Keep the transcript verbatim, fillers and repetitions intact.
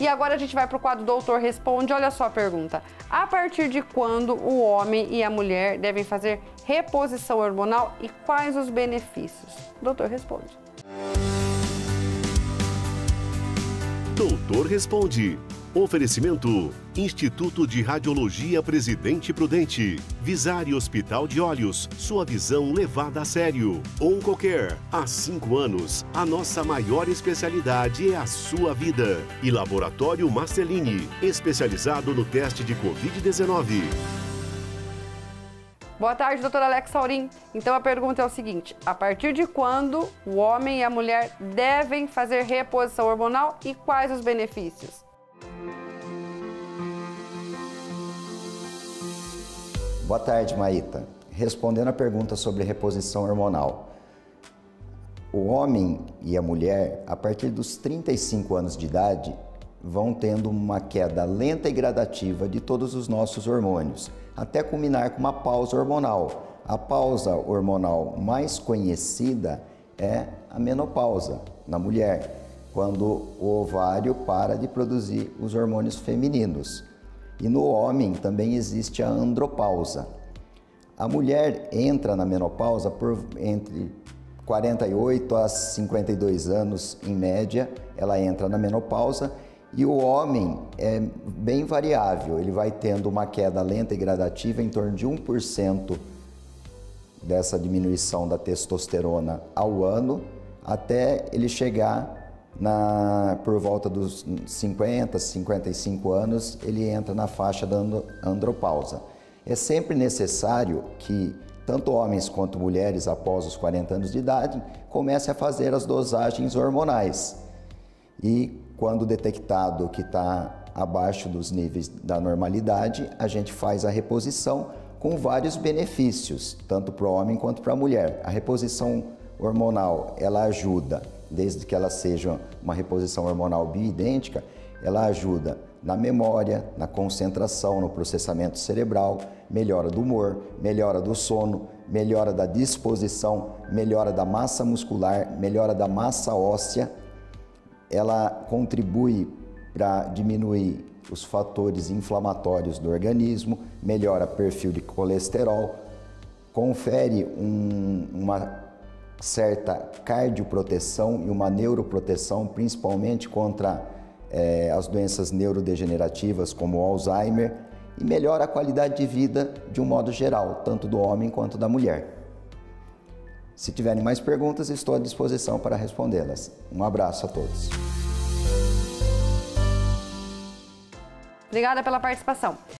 E agora a gente vai para o quadro Doutor Responde. Olha só a pergunta. A partir de quando o homem e a mulher devem fazer reposição hormonal e quais os benefícios? Doutor Responde. Doutor Responde. Oferecimento: Instituto de Radiologia Presidente Prudente, Visar e Hospital de Olhos, sua visão levada a sério. Oncocare, há cinco anos, a nossa maior especialidade é a sua vida. E Laboratório Marceline, especializado no teste de covid dezenove. Boa tarde, doutora Alex Saurim. Então a pergunta é o seguinte, a partir de quando o homem e a mulher devem fazer reposição hormonal e quais os benefícios? Boa tarde, Maíta. Respondendo a pergunta sobre reposição hormonal. O homem e a mulher, a partir dos trinta e cinco anos de idade, vão tendo uma queda lenta e gradativa de todos os nossos hormônios, até culminar com uma pausa hormonal. A pausa hormonal mais conhecida é a menopausa na mulher, quando o ovário para de produzir os hormônios femininos. E no homem também existe a andropausa. A mulher entra na menopausa por entre quarenta e oito a cinquenta e dois anos, em média, ela entra na menopausa, e o homem é bem variável, ele vai tendo uma queda lenta e gradativa em torno de um por cento dessa diminuição da testosterona ao ano, até ele chegar Na, por volta dos cinquenta, cinquenta e cinco anos, ele entra na faixa da andropausa. É sempre necessário que tanto homens quanto mulheres, após os quarenta anos de idade, comecem a fazer as dosagens hormonais. E quando detectado que está abaixo dos níveis da normalidade, a gente faz a reposição com vários benefícios, tanto para o homem quanto para a mulher. A reposição hormonal, ela ajuda, desde que ela seja uma reposição hormonal bioidêntica, ela ajuda na memória, na concentração, no processamento cerebral, melhora do humor, melhora do sono, melhora da disposição, melhora da massa muscular, melhora da massa óssea. Ela contribui para diminuir os fatores inflamatórios do organismo, melhora perfil de colesterol, confere um, uma... certa cardioproteção e uma neuroproteção, principalmente contra eh, as doenças neurodegenerativas como o Alzheimer, e melhora a qualidade de vida de um modo geral, tanto do homem quanto da mulher. Se tiverem mais perguntas, estou à disposição para respondê-las. Um abraço a todos. Obrigada pela participação.